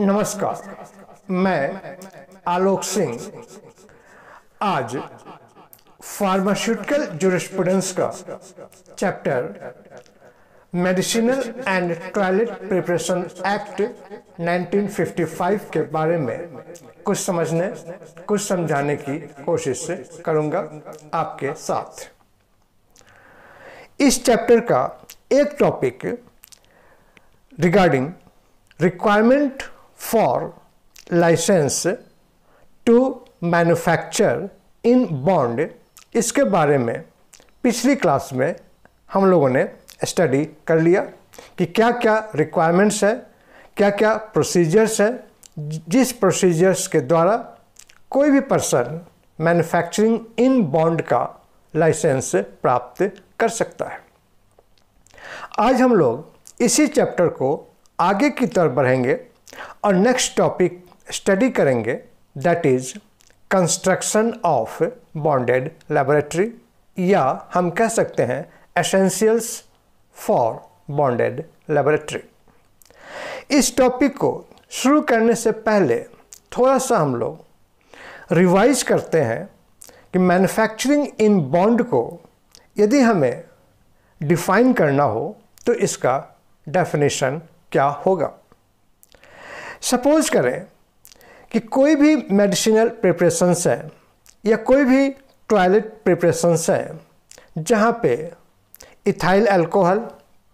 नमस्कार, मैं आलोक सिंह आज फार्मास्यूटिकल ज्यूरिसप्रूडेंस का chapter medicinal and toilet preparation act 1955 के बारे में कुछ समझाने की कोशिश करूंगा आपके साथ। इस चैप्टर का एक topic regarding requirement for license to manufacture in bond, इसके बारे में पिछली क्लास में हम लोगों ने स्टडी कर लिया कि क्या क्या रिक्वायरमेंट्स है, क्या क्या प्रोसीजर्स है, जिस प्रोसीजर्स के द्वारा कोई भी पर्सन मैन्युफैक्चरिंग इन बॉन्ड का लाइसेंस प्राप्त कर सकता है। आज हम लोग इसी चैप्टर को आगे की तरफ बढ़ेंगे और नेक्स्ट टॉपिक स्टडी करेंगे, that is construction of bonded laboratory, या हम कह सकते हैं एसेंशियल्स फॉर बॉन्डेड लैबोरेटरी। इस टॉपिक को शुरू करने से पहले थोड़ा सा हम लोग रिवाइज करते हैं कि मैन्युफैक्चरिंग इन बॉन्ड को यदि हमें डिफाइन करना हो तो इसका डेफिनेशन क्या होगा। सपोज करें कि कोई भी मेडिसिनल प्रिपरेशंस है या कोई भी टॉयलेट प्रिपरेशंस है जहाँ पे इथाइल अल्कोहल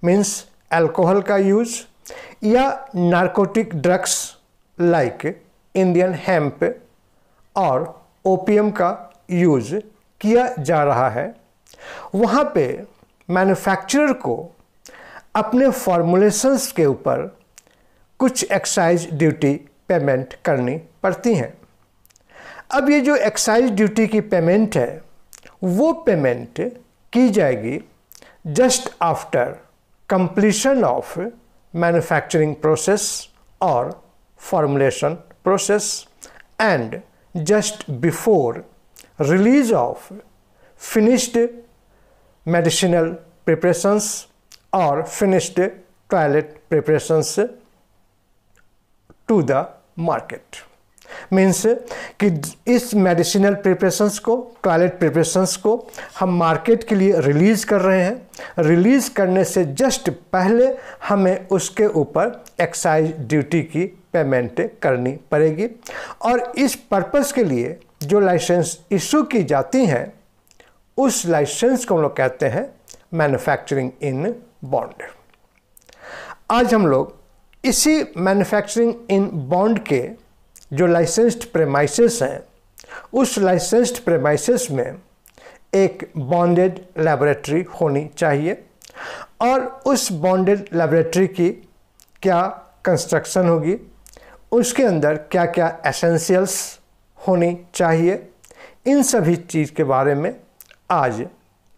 मीन्स अल्कोहल का यूज़ या narcotic drugs like Indian hemp और ओपियम का यूज़ किया जा रहा है, वहाँ पे मैन्युफैक्चरर को अपने फॉर्मुलेशंस के ऊपर कुछ एक्साइज ड्यूटी पेमेंट करनी पड़ती हैं। अब ये जो एक्साइज ड्यूटी की पेमेंट है वो पेमेंट की जाएगी just after completion of manufacturing process और formulation process and just before release of finished medicinal preparations और finished toilet preparations to the market. Means कि इस मेडिसिनल प्रिपरेशंस को, टॉयलेट प्रिपरेशंस को हम मार्केट के लिए रिलीज़ कर रहे हैं, रिलीज़ करने से जस्ट पहले हमें उसके ऊपर एक्साइज ड्यूटी की पेमेंट करनी पड़ेगी और इस पर्पस के लिए जो लाइसेंस इशू की जाती हैं उस लाइसेंस को हम लोग कहते हैं मैन्युफैक्चरिंग इन बॉन्ड। आज हम लोग इसी मैन्युफैक्चरिंग इन बॉन्ड के जो लाइसेंस्ड प्रेमाइसेस हैं उस लाइसेंस्ड प्रेमाइसेस में एक बॉन्डेड लैबोरेटरी होनी चाहिए और उस बॉन्डेड लैबोरेटरी की क्या कंस्ट्रक्शन होगी, उसके अंदर क्या क्या एसेंशियल्स होनी चाहिए, इन सभी चीज़ के बारे में आज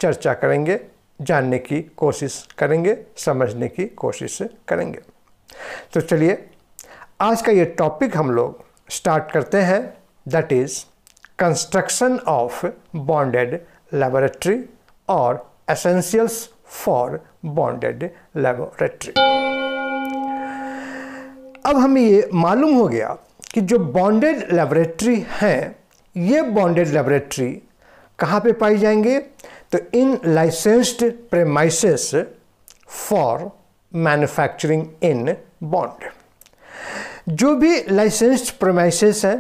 चर्चा करेंगे, जानने की कोशिश करेंगे, समझने की कोशिश करेंगे। तो चलिए आज का ये टॉपिक हम लोग स्टार्ट करते हैं, that is construction of bonded laboratory और एसेंशियल्स फॉर बॉन्डेड लैबोरेटरी। अब हमें ये मालूम हो गया कि जो बॉन्डेड लैबोरेटरी हैं ये बॉन्डेड लैबोरेटरी कहाँ पे पाई जाएंगे, तो in licensed premises for manufacturing in bond. जो भी लाइसेंस्ड प्रेमाइसेस हैं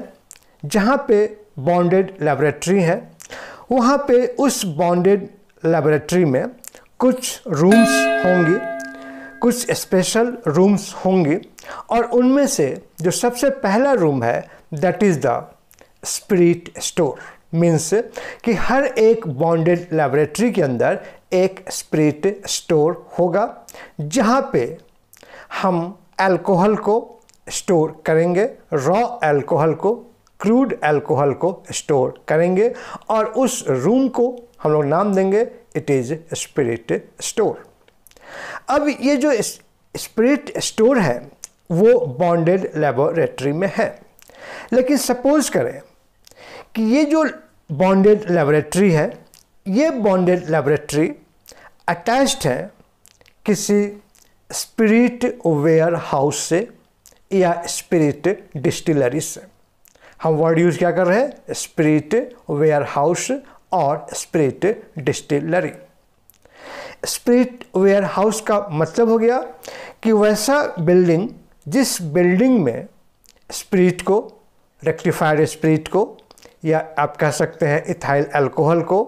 जहाँ पे बॉन्डेड लैबोरेटरी है वहाँ पे उस बॉन्डेड लैबोरेटरी में कुछ रूम्स होंगे, कुछ स्पेशल रूम्स होंगे और उनमें से जो सबसे पहला रूम है that is the spirit store. Means कि हर एक बॉन्डेड लैबोरेटरी के अंदर एक स्पिरिट स्टोर होगा जहाँ पे हम अल्कोहल को स्टोर करेंगे, रॉ अल्कोहल को, क्रूड अल्कोहल को स्टोर करेंगे और उस रूम को हम लोग नाम देंगे इट इज़ स्पिरिट स्टोर। अब ये जो स्पिरिट स्टोर है वो बॉन्डेड लैबोरेटरी में है, लेकिन सपोज करें कि ये जो बॉन्डेड लैबोरेटरी है ये बॉन्डेड लैबोरेटरी अटैच्ड है किसी स्पिरिट वेयर हाउस से या स्पिरिट डिस्टिलरी से। हम वर्ड यूज़ क्या कर रहे हैं, स्पिरिट वेयर हाउस और spirit distillery. Spirit warehouse का मतलब हो गया कि वैसा बिल्डिंग जिस बिल्डिंग में स्पिरिट को, रेक्टिफाइड स्पिरिट को या आप कह सकते हैं इथाइल अल्कोहल को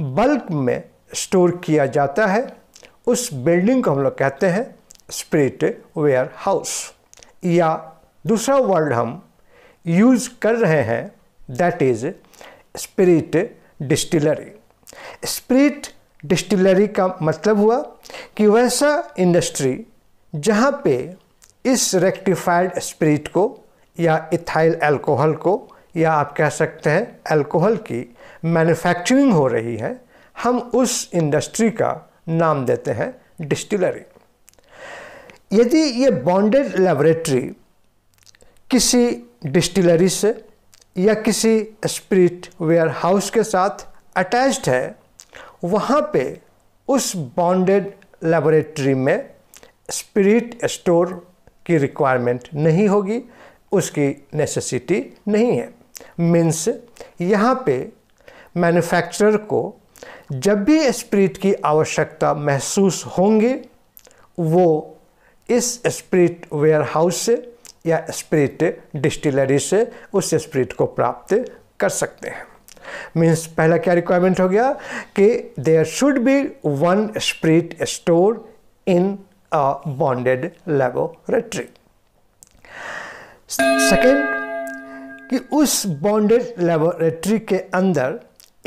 बल्क में स्टोर किया जाता है, उस बिल्डिंग को हम लोग कहते हैं स्पिरिट वेयर हाउस। या दूसरा वर्ड हम यूज़ कर रहे हैं that is spirit distillery. Spirit distillery का मतलब हुआ कि वैसा इंडस्ट्री जहाँ पे इस रेक्टिफाइड स्पिरिट को या इथाइल अल्कोहल को या आप कह सकते हैं अल्कोहल की मैन्युफैक्चरिंग हो रही है, हम उस इंडस्ट्री का नाम देते हैं डिस्टिलरी। यदि ये बॉन्डेड लैबोरेटरी किसी डिस्टिलरी से या किसी स्पिरिट वेयर हाउस के साथ अटैच्ड है, वहाँ पे उस बॉन्डेड लैबोरेटरी में स्पिरिट स्टोर की रिक्वायरमेंट नहीं होगी, उसकी नेसेसिटी नहीं है। मीन्स यहाँ पे मैन्युफैक्चरर को जब भी स्पिरिट की आवश्यकता महसूस होंगी, वो इस स्पिरिट वेयर हाउस से या स्पिरिट डिस्टिलरी से उस स्पिरिट को प्राप्त कर सकते हैं। मीन्स पहला क्या रिक्वायरमेंट हो गया कि there should be one spirit store in a bonded laboratory. Second कि उस बॉन्डेड लैबोरेटरी के अंदर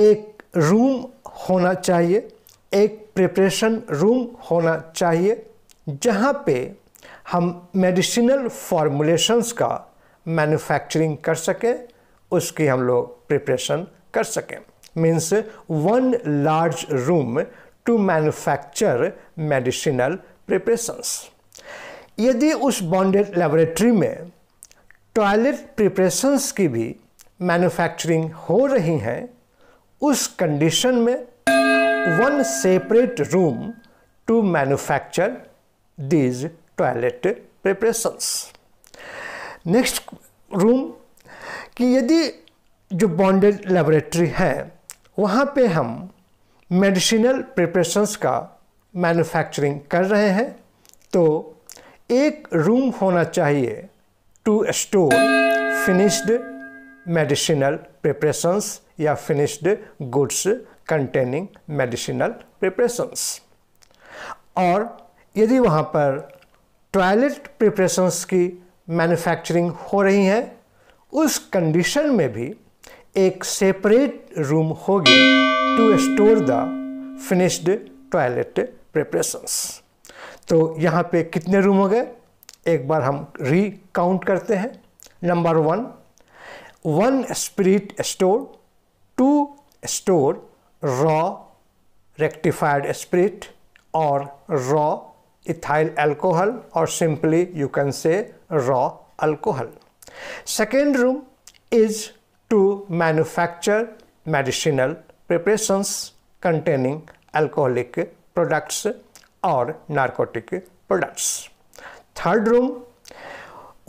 एक रूम होना चाहिए, एक प्रिपरेशन रूम होना चाहिए जहाँ पे हम मेडिसिनल फॉर्मुलेशंस का मैन्युफैक्चरिंग कर सकें, उसकी हम लोग प्रिपरेशन कर सकें। Means one large room to manufacture medicinal preparations. यदि उस बॉन्डेड लैबोरेटरी में टॉयलेट प्रिपरेशंस की भी मैन्युफैक्चरिंग हो रही हैं, उस कंडीशन में one separate room to manufacture these toilet preparations. Next room कि यदि जो बॉन्डेड लैबोरेटरी है वहाँ पे हम मेडिसिनल प्रिपरेशंस का मैन्युफैक्चरिंग कर रहे हैं, तो एक रूम होना चाहिए to store finished medicinal preparations या finished goods containing medicinal preparations. और यदि वहाँ पर टॉयलेट प्रिपरेशंस की मैन्युफैक्चरिंग हो रही है, उस कंडीशन में भी एक सेपरेट रूम होगी to store the finished toilet preparations. तो यहाँ पे कितने रूम हो गए, एक बार हम री काउंट करते हैं। Number one, one spirit store to store raw rectified spirit और रॉ इथाइल अल्कोहल और simply you can say raw alcohol. Second room is to manufacture medicinal preparations containing alcoholic products और narcotic products. Third room,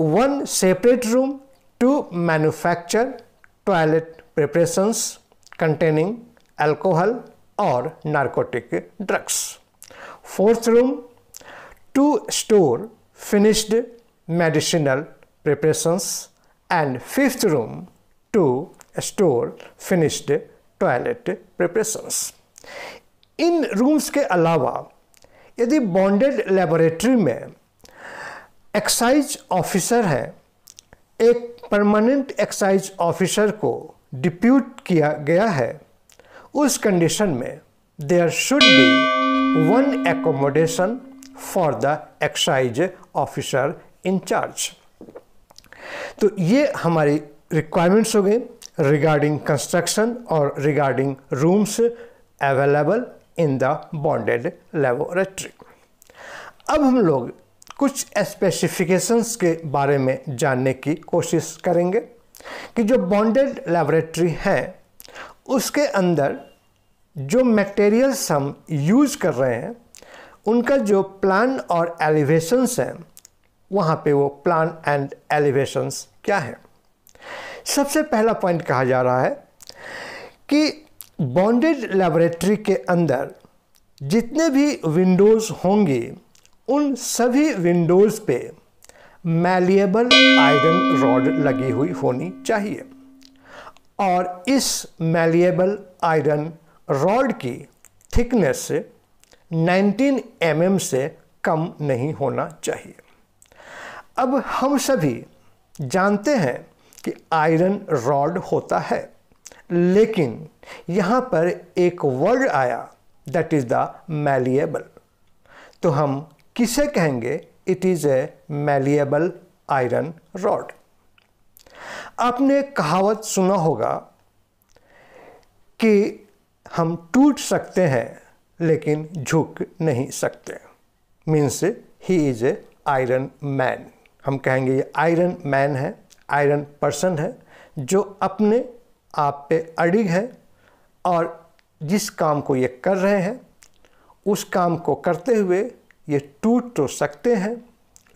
one separate room to manufacture toilet preparations containing alcohol और narcotic drugs. Fourth room to store finished medicinal preparations and fifth room to store finished toilet preparations. इन rooms के अलावा यदि bonded laboratory में excise officer है, एक permanent excise officer को depute किया गया है, उस कंडीशन में there should be one accommodation for the excise officer incharge. तो ये हमारी रिक्वायरमेंट्स हो गई रिगार्डिंग कंस्ट्रक्शन और regarding rooms available in the bonded laboratory. अब हम लोग कुछ स्पेसिफिकेशंस के बारे में जानने की कोशिश करेंगे कि जो बॉन्डेड लेबोरेटरी है उसके अंदर जो मटेरियल्स हम यूज़ कर रहे हैं, उनका जो प्लान और एलिवेशंस हैं वहाँ पे वो प्लान एंड एलिवेशंस क्या है। सबसे पहला पॉइंट कहा जा रहा है कि बॉन्डेड लैबोरेटरी के अंदर जितने भी विंडोज़ होंगी उन सभी विंडोज़ पे मैलिएबल आयरन रॉड लगी हुई होनी चाहिए और इस मैलिएबल आयरन रॉड की थिकनेस 19 mm से कम नहीं होना चाहिए। अब हम सभी जानते हैं कि आयरन रॉड होता है, लेकिन यहाँ पर एक वर्ड आया दैट इज़ द मैलिएबल, तो हम किसे कहेंगे? It is a malleable iron rod. आपने कहावत सुना होगा कि हम टूट सकते हैं लेकिन झुक नहीं सकते, means he is a iron man. हम कहेंगे ये आयरन मैन है, आयरन पर्सन है जो अपने आप पे अड़िग है और जिस काम को ये कर रहे हैं उस काम को करते हुए ये टूट तो सकते हैं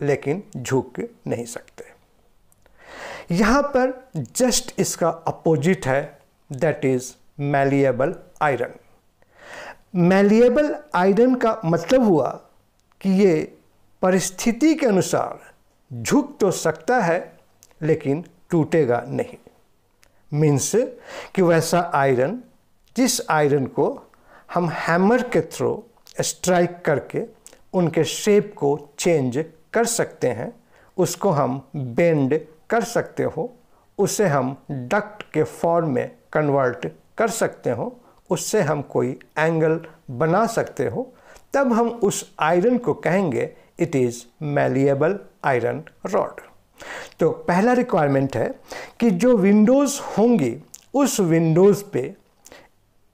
लेकिन झुक नहीं सकते। यहाँ पर जस्ट इसका अपोजिट है that is malleable iron. Malleable iron का मतलब हुआ कि ये परिस्थिति के अनुसार झुक तो सकता है लेकिन टूटेगा नहीं, मीन्स कि वैसा आयरन जिस आयरन को हम हैमर के थ्रू स्ट्राइक करके उनके शेप को चेंज कर सकते हैं, उसको हम बेंड कर सकते हो, उसे हम डक्ट के फॉर्म में कन्वर्ट कर सकते हो, उससे हम कोई एंगल बना सकते हो, तब हम उस आयरन को कहेंगे it is malleable iron rod. तो पहला रिक्वायरमेंट है कि जो विंडोज़ होंगी उस विंडोज़ पे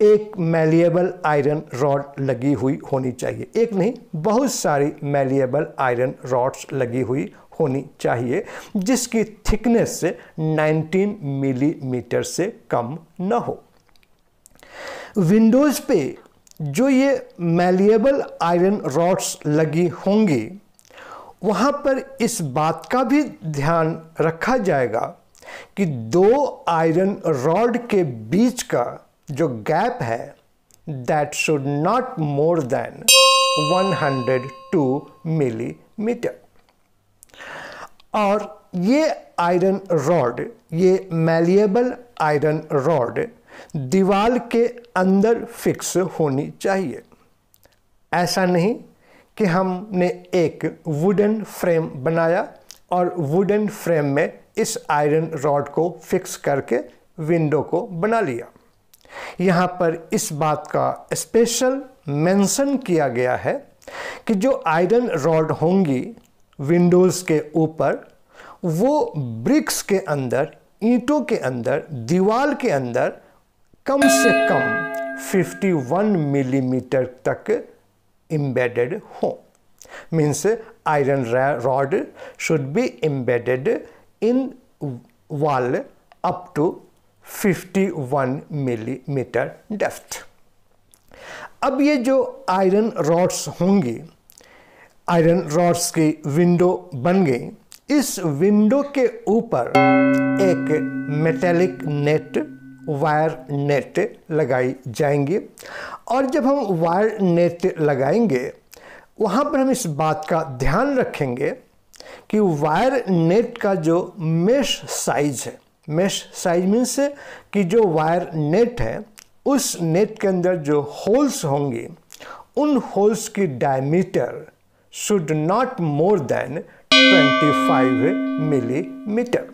एक मैलिएबल आयरन रॉड लगी हुई होनी चाहिए। एक नहीं, बहुत सारी मैलिएबल आयरन रॉड्स लगी हुई होनी चाहिए जिसकी थिकनेस 19 मिलीमीटर से कम न हो। विंडोज़ पे जो ये मैलिएबल आयरन रॉड्स लगी होंगी वहाँ पर इस बात का भी ध्यान रखा जाएगा कि दो आयरन रॉड के बीच का जो गैप है that should not more than 102 millimetre. और ये आयरन रॉड, ये मैलिएबल आयरन रॉड दीवार के अंदर फिक्स होनी चाहिए। ऐसा नहीं कि हमने एक वुडन फ्रेम बनाया और वुडन फ्रेम में इस आयरन रॉड को फिक्स करके विंडो को बना लिया। यहाँ पर इस बात का स्पेशल मेंशन किया गया है कि जो आयरन रॉड होंगी विंडोज़ के ऊपर वो ब्रिक्स के अंदर, ईंटों के अंदर, दीवार के अंदर कम से कम 51 मिलीमीटर तक embedded हो, means iron rod should be embedded in wall up to 51 millimeter depth। अब ये जो iron rods होंगी, iron rods की window बन गई, इस window के ऊपर एक metallic net, वायर नेट लगाई जाएंगी और जब हम वायर नेट लगाएंगे वहाँ पर हम इस बात का ध्यान रखेंगे कि वायर नेट का जो मेश साइज है, मेश साइज मीन्स कि जो वायर नेट है उस नेट के अंदर जो होल्स होंगी उन होल्स की diameter should not more than 25 millimetre.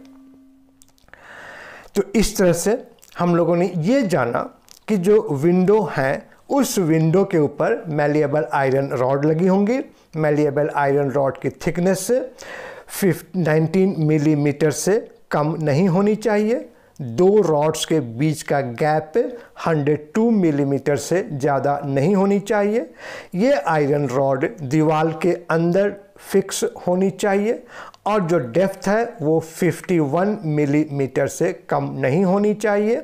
तो इस तरह से हम लोगों ने ये जाना कि जो विंडो है उस विंडो के ऊपर मैलिएबल आयरन रॉड लगी होंगी। मैलिएबल आयरन रॉड की थिकनेस 19 मिलीमीटर से कम नहीं होनी चाहिए। दो रॉड्स के बीच का गैप 102 मिलीमीटर से ज़्यादा नहीं होनी चाहिए। ये आयरन रॉड दीवार के अंदर फिक्स होनी चाहिए और जो डेप्थ है वो 51 मिलीमीटर से कम नहीं होनी चाहिए।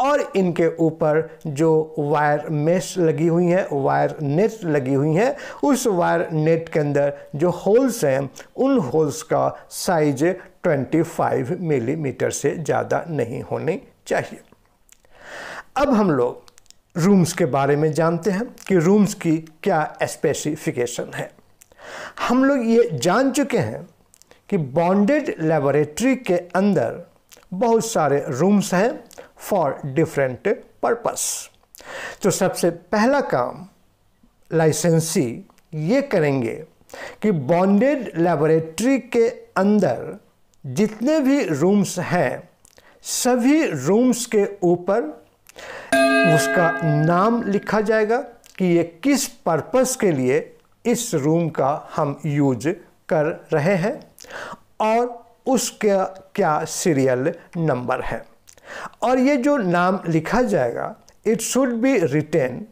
और इनके ऊपर जो वायर मेश लगी हुई हैं, वायर नेट लगी हुई हैं, उस वायर नेट के अंदर जो होल्स हैं उन होल्स का साइज 25 मिलीमीटर से ज़्यादा नहीं होने चाहिए। अब हम लोग रूम्स के बारे में जानते हैं कि रूम्स की क्या स्पेसिफिकेशन है। हम लोग ये जान चुके हैं कि बॉन्डेड लेबोरेटरी के अंदर बहुत सारे रूम्स हैं फॉर डिफरेंट पर्पस। तो सबसे पहला काम लाइसेंसी ये करेंगे कि बॉन्डेड लेबोरेटरी के अंदर जितने भी रूम्स हैं सभी रूम्स के ऊपर उसका नाम लिखा जाएगा कि ये किस पर्पस के लिए इस रूम का हम यूज कर रहे हैं और उसका क्या सीरियल नंबर है। और ये जो नाम लिखा जाएगा it should be written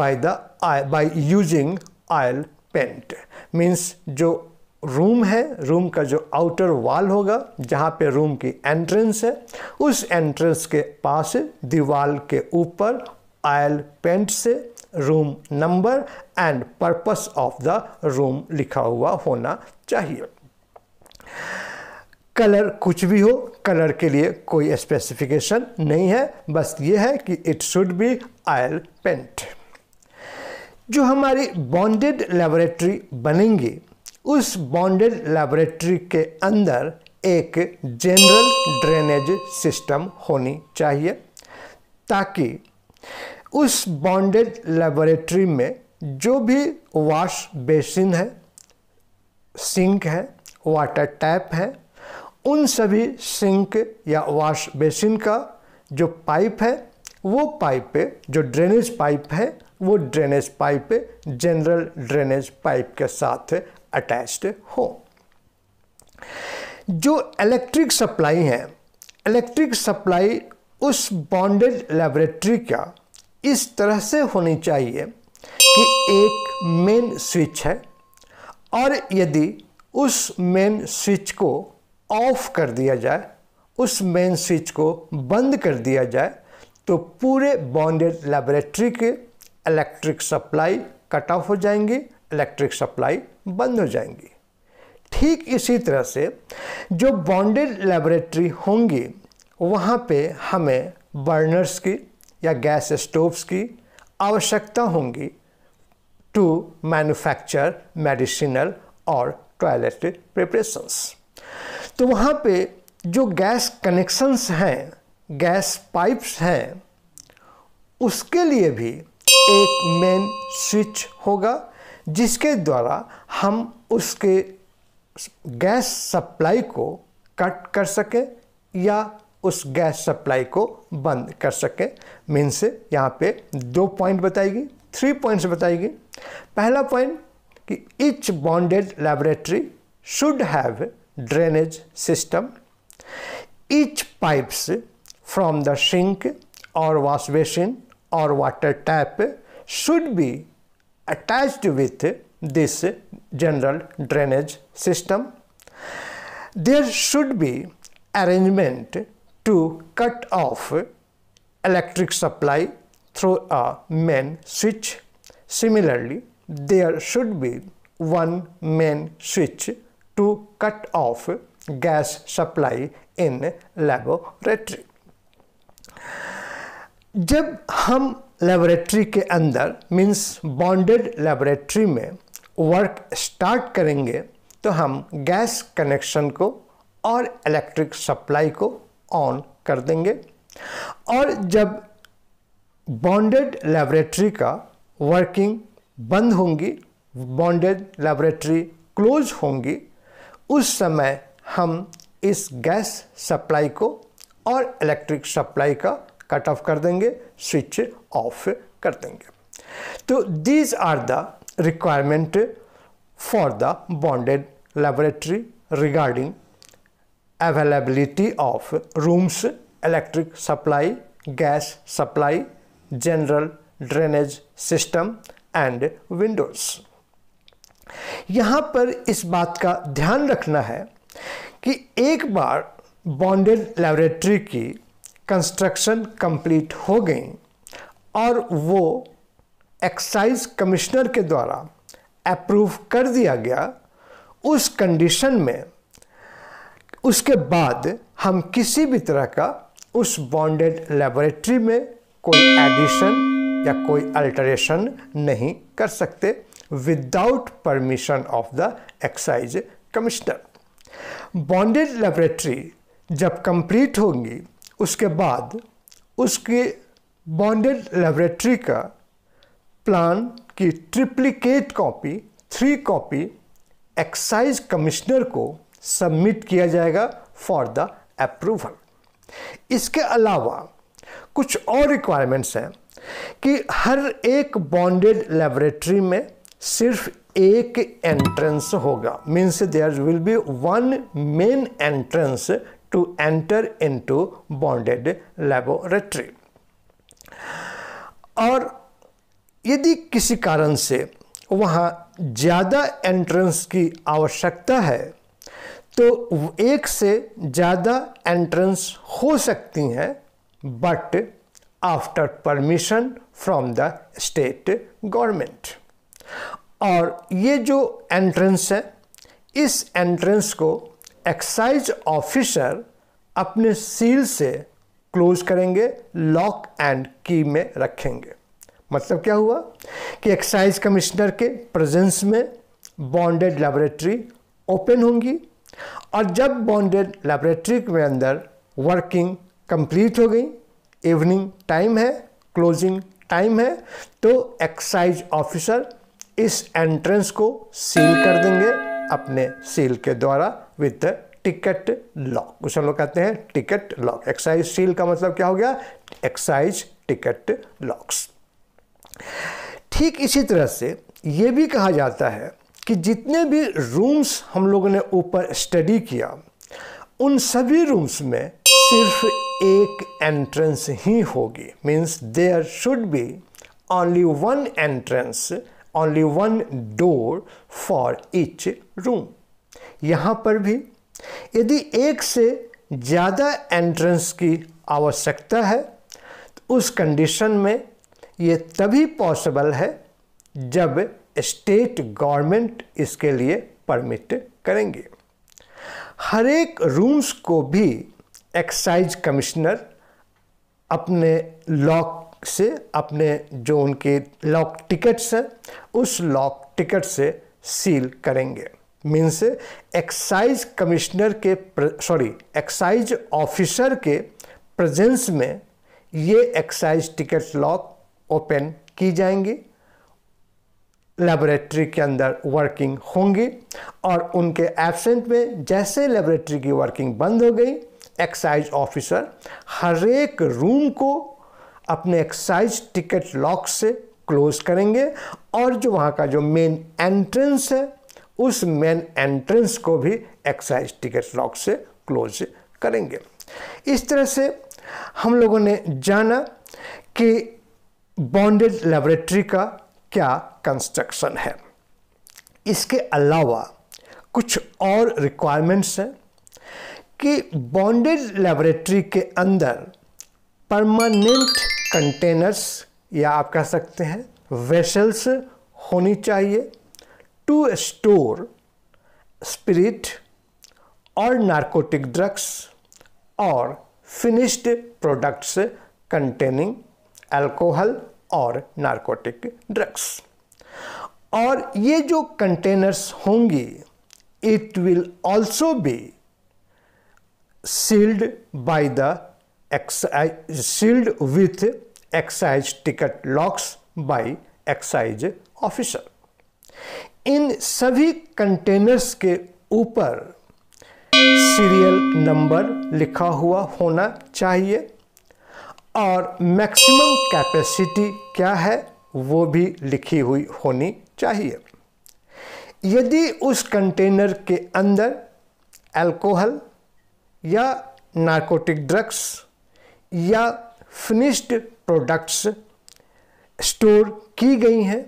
by using oil paint, means जो रूम है, रूम का जो आउटर वॉल होगा जहाँ पे रूम की एंट्रेंस है उस एंट्रेंस के पास दीवार के ऊपर ऑयल पेंट से room number and purpose of the room लिखा हुआ होना चाहिए। कलर कुछ भी हो, कलर के लिए कोई स्पेसिफिकेशन नहीं है, बस ये है कि it should be oil paint. जो हमारी बॉन्डेड लेबोरेटरी बनेंगी उस बॉन्डेड लेबोरेटरी के अंदर एक जनरल ड्रेनेज सिस्टम होनी चाहिए ताकि उस बॉन्डेड लेबोरेटरी में जो भी वॉश बेसिन है, सिंक है, वाटर टैप है, उन सभी सिंक या वॉश बेसिन का जो पाइप है वो पाइप पे, जो ड्रेनेज पाइप है वो ड्रेनेज पाइप पे जनरल ड्रेनेज पाइप के साथ अटैच्ड हो। जो इलेक्ट्रिक सप्लाई है, इलेक्ट्रिक सप्लाई उस बॉन्डेड लेबोरेटरी का इस तरह से होनी चाहिए कि एक मेन स्विच है और यदि उस मेन स्विच को ऑफ कर दिया जाए, उस मेन स्विच को बंद कर दिया जाए तो पूरे बॉन्डेड लेबोरेटरी के इलेक्ट्रिक सप्लाई कट ऑफ हो जाएंगी, इलेक्ट्रिक सप्लाई बंद हो जाएंगी। ठीक इसी तरह से जो बॉन्डेड लेबोरेटरी होंगी वहाँ पे हमें बर्नर्स की या गैस स्टोव्स की आवश्यकता होगी टू मैन्युफैक्चर मेडिसिनल और टॉयलेट प्रिपरेशंस। तो वहाँ पे जो गैस कनेक्शंस हैं, गैस पाइप्स हैं, उसके लिए भी एक मेन स्विच होगा जिसके द्वारा हम उसके गैस सप्लाई को कट कर सकें या उस गैस सप्लाई को बंद कर सकें। मीन्स यहाँ पे दो पॉइंट बताएगी, थ्री पॉइंट्स बताएगी। पहला पॉइंट कि each bonded laboratory should have drainage system, each pipes from the sink और वॉश बेसिन और water tap should be attached with this general drainage system. There should be arrangement to cut off electric supply through a main switch. Similarly, there should be one main switch to cut off gas supply in laboratory. जब हम laboratory के अंदर means bonded laboratory में work start करेंगे तो हम gas connection को और इलेक्ट्रिक सप्लाई को ऑन कर देंगे। और जब बॉन्डेड लेबोरेटरी का वर्किंग बंद होंगी, बॉन्डेड लेबोरेटरी क्लोज होंगी, उस समय हम इस गैस सप्लाई को और इलेक्ट्रिक सप्लाई का कट ऑफ कर देंगे, स्विच ऑफ कर देंगे। तो these are the requirement for the bonded laboratory regarding availability of rooms, electric supply, gas supply, general drainage system and windows. यहाँ पर इस बात का ध्यान रखना है कि एक बार बॉन्डेड लैबोरेटरी की कंस्ट्रक्शन कंप्लीट हो गई और वो एक्साइज कमिश्नर के द्वारा अप्रूव कर दिया गया, उस कंडीशन में उसके बाद हम किसी भी तरह का उस बॉन्डेड लैबोरेटरी में कोई एडिशन या कोई अल्टरेशन नहीं कर सकते without permission of the excise commissioner. Bonded laboratory जब कंप्लीट होगी उसके बाद उसके बॉन्डेड लैबोरेटरी का प्लान की triplicate copy, 3 copy excise commissioner को सबमिट किया जाएगा फॉर द अप्रूवल। इसके अलावा कुछ और रिक्वायरमेंट्स हैं कि हर एक बॉन्डेड लैबोरेटरी में सिर्फ एक एंट्रेंस होगा, means there will be one main entrance to enter into bonded laboratory. और यदि किसी कारण से वहाँ ज़्यादा एंट्रेंस की आवश्यकता है तो एक से ज़्यादा एंट्रेंस हो सकती हैं, but after permission from the state government. और ये जो एंट्रेंस है, इस एंट्रेंस को एक्साइज ऑफिसर अपने सील से क्लोज करेंगे, लॉक एंड की में रखेंगे। मतलब क्या हुआ कि एक्साइज कमिश्नर के प्रेजेंस में बॉन्डेड लैबोरेटरी ओपन होंगी और जब बॉन्डेड लैबोरेटरी के अंदर वर्किंग कंप्लीट हो गई, इवनिंग टाइम है, क्लोजिंग टाइम है, तो एक्साइज ऑफिसर इस एंट्रेंस को सील कर देंगे अपने सील के द्वारा विद द टिकेट लॉक। उसे हम लोग कहते हैं टिकेट लॉक। एक्साइज सील का मतलब क्या हो गया? Excise ticket locks. ठीक इसी तरह से ये भी कहा जाता है कि जितने भी रूम्स हम लोगों ने ऊपर स्टडी किया, उन सभी रूम्स में सिर्फ एक एंट्रेंस ही होगी, means there should be only one entrance, only one door for each room. यहाँ पर भी यदि एक से ज़्यादा एंट्रेंस की आवश्यकता है तो उस कंडीशन में ये तभी पॉसिबल है जब स्टेट गवर्नमेंट इसके लिए परमिट करेंगे। हर एक रूम्स को भी एक्साइज कमिश्नर अपने लॉक से, अपने जो उनके लॉक टिकट्स हैं उस लॉक टिकट से सील करेंगे, मीन्स एक्साइज कमिश्नर के एक्साइज ऑफिसर के प्रेजेंस में ये एक्साइज टिकेट लॉक ओपन की जाएंगी, लैबोरेटरी के अंदर वर्किंग होंगी और उनके एब्सेंट में जैसे लैबोरेटरी की वर्किंग बंद हो गई, एक्साइज ऑफिसर हर एक रूम को अपने एक्साइज टिकेट लॉक से क्लोज करेंगे और जो वहाँ का जो मेन एंट्रेंस है उस मेन एंट्रेंस को भी एक्साइज टिकेट लॉक से क्लोज करेंगे। इस तरह से हम लोगों ने जाना कि बॉन्डेड लैबोरेटरी का क्या कंस्ट्रक्शन है। इसके अलावा कुछ और रिक्वायरमेंट्स हैं कि बॉन्डेड लैबोरेटरी के अंदर परमानेंट कंटेनर्स या आप कह सकते हैं वेसल्स होनी चाहिए टू स्टोर स्पिरिट और नारकोटिक ड्रग्स और फिनिश्ड प्रोडक्ट्स कंटेनिंग अल्कोहल और नारकोटिक ड्रग्स। और ये जो कंटेनर्स होंगी it will also be sealed by the excise, sealed with excise ticket locks by excise officer. इन सभी कंटेनर्स के ऊपर सीरियल नंबर लिखा हुआ होना चाहिए और मैक्सिमम कैपेसिटी क्या है वो भी लिखी हुई होनी चाहिए। यदि उस कंटेनर के अंदर अल्कोहल या नारकोटिक ड्रग्स या फिनिश्ड प्रोडक्ट्स स्टोर की गई हैं,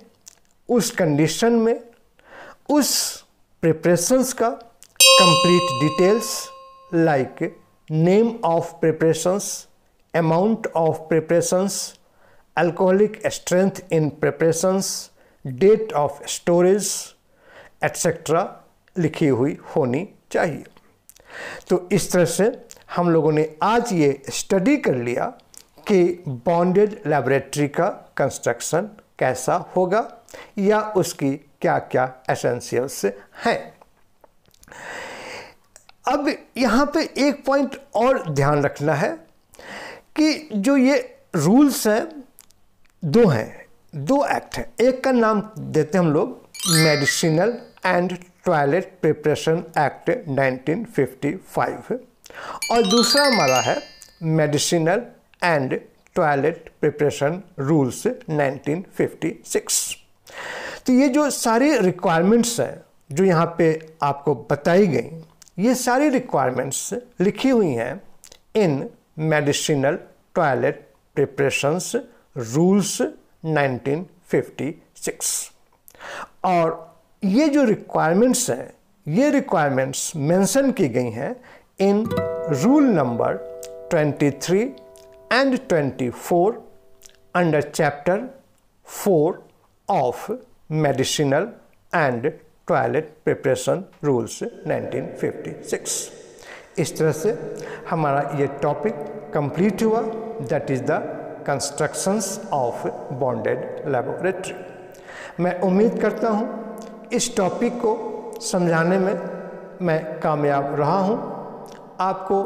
उस कंडीशन में उस प्रिपरेशंस का complete details like name of preparations, amount of preparations, alcoholic strength in preparations, date of storage etc. लिखी हुई होनी चाहिए। तो इस तरह से हम लोगों ने आज ये स्टडी कर लिया कि बॉन्डेड लैबोरेटरी का कंस्ट्रक्शन कैसा होगा या उसकी क्या क्या एसेंशियल्स हैं। अब यहाँ पे एक पॉइंट और ध्यान रखना है कि जो ये रूल्स हैं दो हैं, दो एक्ट हैं। एक का नाम देते हम लोग medicinal and toilet preparation act 1955 और दूसरा हमारा है medicinal and toilet preparation rules 1956। तो ये जो सारी रिक्वायरमेंट्स हैं जो यहाँ पे आपको बताई गई, ये सारी रिक्वायरमेंट्स लिखी हुई हैं इन मेडिसिनल टॉयलेट प्रिपरेशंस रूल्स 1956। और ये जो रिक्वायरमेंट्स हैं, ये रिक्वायरमेंट्स मेंशन की गई हैं इन rule number 23 and 24 under chapter 4 of medicinal and toilet preparation rules 1956। इस तरह से हमारा ये टॉपिक कंप्लीट हुआ, that is the constructions of bonded laboratory. मैं उम्मीद करता हूँ इस टॉपिक को समझाने में मैं कामयाब रहा हूँ, आपको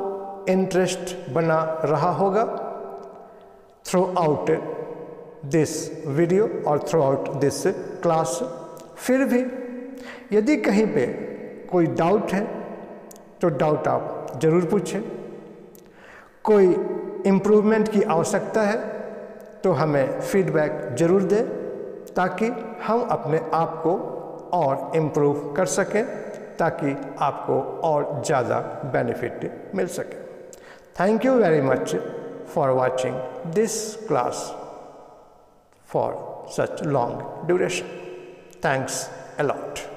इंटरेस्ट बना रहा होगा थ्रू आउट दिस वीडियो और थ्रू आउट दिस क्लास। फिर भी यदि कहीं पे कोई डाउट है तो डाउट आप ज़रूर पूछें, कोई इम्प्रूवमेंट की आवश्यकता है तो हमें फीडबैक ज़रूर दें ताकि हम अपने आप को और इम्प्रूव कर सकें, ताकि आपको और ज़्यादा बेनिफिट मिल सके। Thank you very much for watching this class for such long duration. Thanks a lot.